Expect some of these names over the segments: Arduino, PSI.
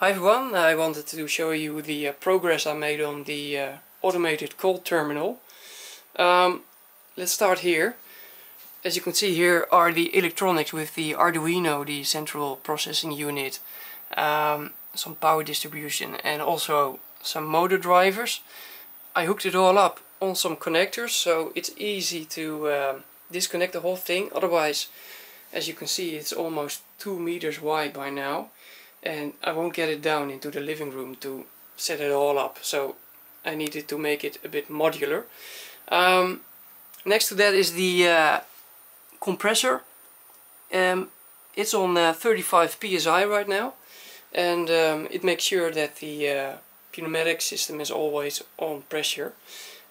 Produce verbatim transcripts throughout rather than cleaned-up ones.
Hi everyone, I wanted to show you the uh, progress I made on the uh, automated cold terminal. Um, let's start here. As you can see, here are the electronics with the Arduino, the central processing unit, um, some power distribution and also some motor drivers. I hooked it all up on some connectors, so it's easy to um, disconnect the whole thing. Otherwise, as you can see, it's almost two meters wide by now. And I won't get it down into the living room to set it all up, so I needed to make it a bit modular. Um, next to that is the uh, compressor. Um, it's on uh, thirty-five P S I right now, and um, it makes sure that the uh, pneumatic system is always on pressure,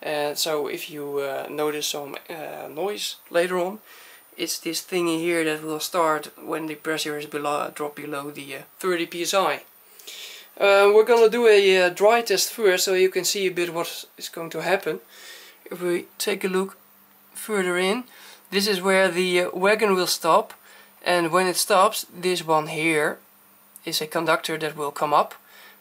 and so if you uh, notice some uh, noise later on, it's this thingy here that will start when the pressure is below, drop below the uh, thirty P S I. Uh, we're gonna do a uh, dry test first, so you can see a bit what is going to happen. If we take a look further in, this is where the uh, wagon will stop, and when it stops, this one here is a conductor that will come up,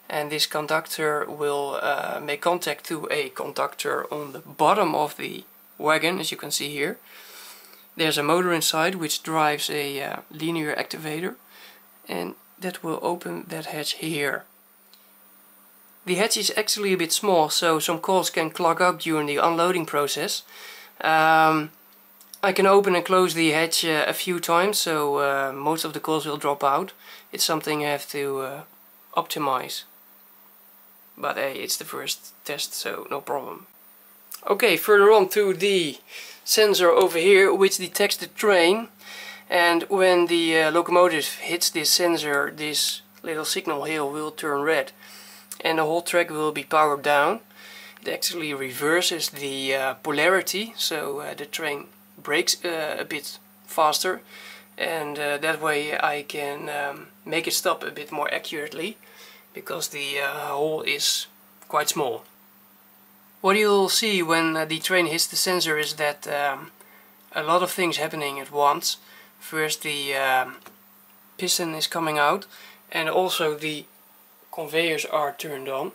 and this conductor will uh, make contact to a conductor on the bottom of the wagon, as you can see here. There's a motor inside which drives a uh, linear activator, and that will open that hatch here. The hatch is actually a bit small, so some coils can clog up during the unloading process. Um, I can open and close the hatch uh, a few times, so uh, most of the coils will drop out. It's something I have to uh, optimize. But hey, it's the first test, so no problem. Okay, further on to the sensor over here, which detects the train, and when the uh, locomotive hits this sensor, this little signal here will turn red and the whole track will be powered down. It actually reverses the uh, polarity, so uh, the train brakes uh, a bit faster, and uh, that way I can um, make it stop a bit more accurately, because the uh, hole is quite small. What you'll see when uh, the train hits the sensor is that um, a lot of things happening at once. First, the um, piston is coming out, and also the conveyors are turned on.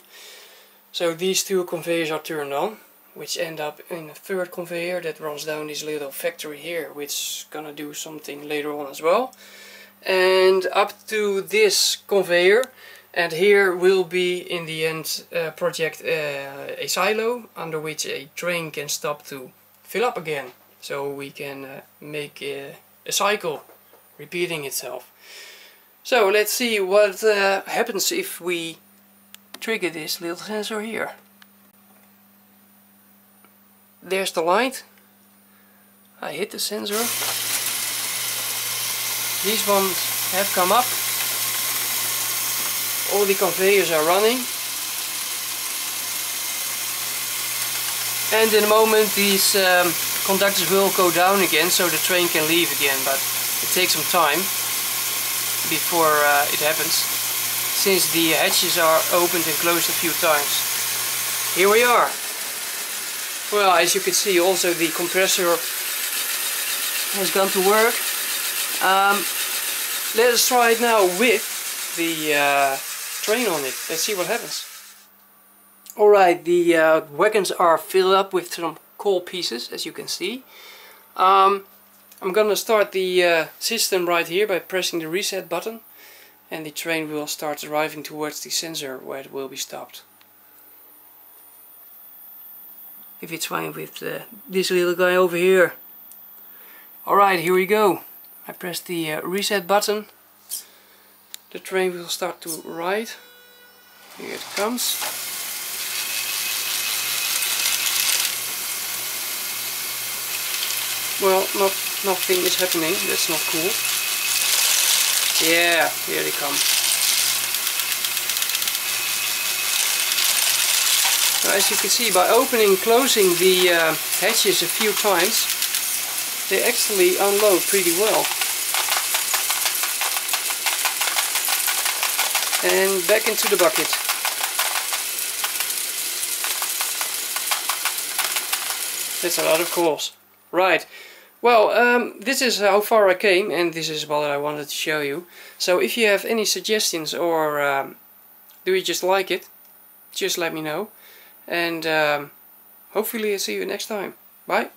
So these two conveyors are turned on, which end up in a third conveyor that runs down this little factory here, which is gonna do something later on as well. And up to this conveyor. And here will be, in the end, uh, project uh, a silo under which a train can stop to fill up again. So we can uh, make a, a cycle repeating itself. So let's see what uh, happens if we trigger this little sensor here. There's the light. I hit the sensor. These ones have come up. All the conveyors are running, and in a moment these um, conductors will go down again, so the train can leave again, but it takes some time before uh, it happens, since the hatches are opened and closed a few times. Here we are. Well, as you can see, also the compressor has gone to work. Um, let us try it now with the uh, train on it. Let's see what happens. Alright, the uh, wagons are filled up with some coal pieces, as you can see. Um, I'm gonna start the uh, system right here by pressing the reset button, and the train will start arriving towards the sensor where it will be stopped. If it's fine with uh, this little guy over here. Alright, here we go. I press the uh, reset button. The train will start to ride. Here it comes. Well, not, nothing is happening, that's not cool. Yeah, here they come. Now, as you can see, by opening and closing the uh, hatches a few times, they actually unload pretty well. And back into the bucket. That's a lot of coals. Right. Well, um, this is how far I came, and this is what I wanted to show you. So if you have any suggestions or um, Do you just like it? Just let me know. And um, hopefully I'll see you next time. Bye.